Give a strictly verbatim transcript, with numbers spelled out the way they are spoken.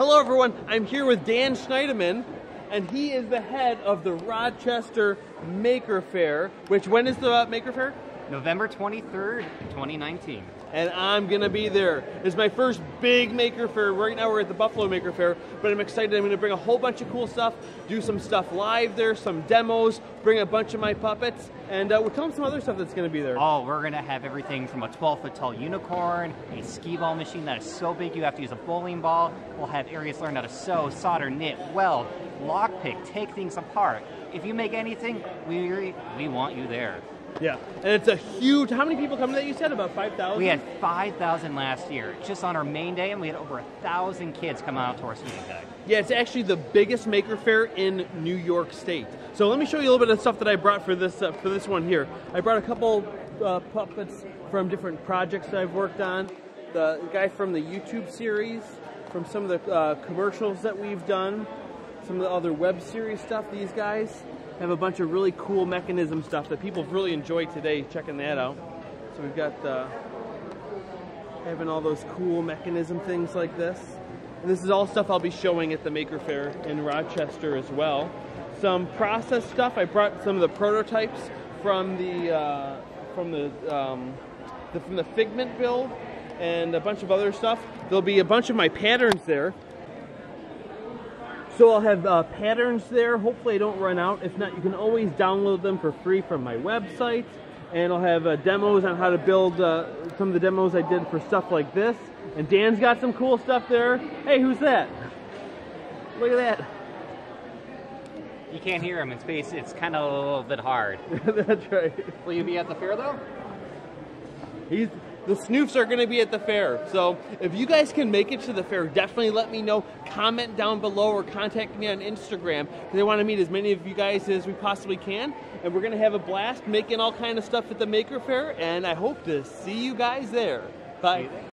Hello everyone, I'm here with Dan Schneiderman, and he is the head of the Rochester Maker Faire, which, when is the uh, Maker Faire? November twenty-third, twenty nineteen. And I'm gonna be there. It's my first big Maker Faire. Right now we're at the Buffalo Maker Faire, but I'm excited. I'm gonna bring a whole bunch of cool stuff, do some stuff live there, some demos, bring a bunch of my puppets, and uh, we'll tell them some other stuff that's gonna be there. Oh, we're gonna have everything from a twelve foot tall unicorn, a skee ball machine that is so big you have to use a bowling ball. We'll have areas learn how to sew, solder, knit, weld, lockpick, take things apart. If you make anything, we, we want you there. Yeah, and it's a huge, how many people come to that, you said? About five thousand? We had five thousand last year, just on our main day, and we had over one thousand kids come out to our student guide. Yeah, it's actually the biggest Maker Faire in New York State. So let me show you a little bit of stuff that I brought for this uh, for this one here. I brought a couple uh, puppets from different projects that I've worked on. The guy from the YouTube series, from some of the uh, commercials that we've done, some of the other web series stuff, these guys. Have a bunch of really cool mechanism stuff that people really enjoy today, checking that out. So we've got uh, having all those cool mechanism things like this. And this is all stuff I'll be showing at the Maker Faire in Rochester as well. Some process stuff. I brought some of the prototypes from the uh, from the, um, the from the Figment build and a bunch of other stuff. There'll be a bunch of my patterns there. So I'll have uh, patterns there. Hopefully I don't run out. If not, you can always download them for free from my website. And I'll have uh, demos on how to build uh, some of the demos I did for stuff like this. And Dan's got some cool stuff there. Hey, who's that? Look at that. You can't hear him in space. It's kind of a little bit hard. That's right. Will you be at the fair though? He's... The Snoofs are going to be at the fair, so if you guys can make it to the fair, definitely let me know. Comment down below or contact me on Instagram, because I want to meet as many of you guys as we possibly can. And we're going to have a blast making all kind of stuff at the Maker Faire, and I hope to see you guys there. Bye.